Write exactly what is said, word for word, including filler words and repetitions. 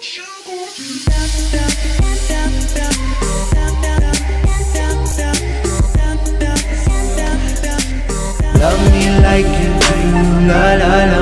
Love me like you do, la la la.